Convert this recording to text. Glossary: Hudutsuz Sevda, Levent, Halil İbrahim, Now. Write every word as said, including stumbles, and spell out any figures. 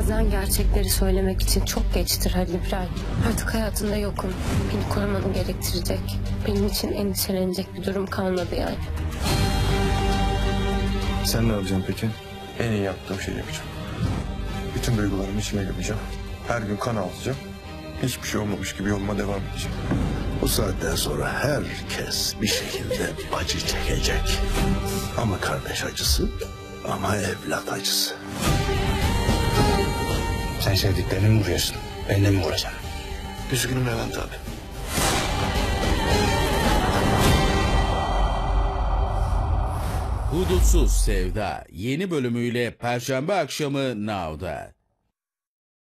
Bazen gerçekleri söylemek için çok geçtir Halil İbrahim. Artık hayatında yokum. Beni korumanı gerektirecek. Benim için endişelenecek bir durum kalmadı yani. Sen ne yapacaksın peki? En iyi yaptığım şeyi yapacağım. Bütün duygularımı içime gömeceğim. Her gün kan alacağım. Hiçbir şey olmamış gibi yoluma devam edeceğim. Bu saatten sonra herkes bir şekilde acı çekecek. Ama kardeş acısı, ama evlat acısı. Sen sevdiklerine mi vuruyorsun? Ben de mi vuracağım? Üzgünüm Levent abi. Hudutsuz Sevda yeni bölümüyle Perşembe akşamı Now'da.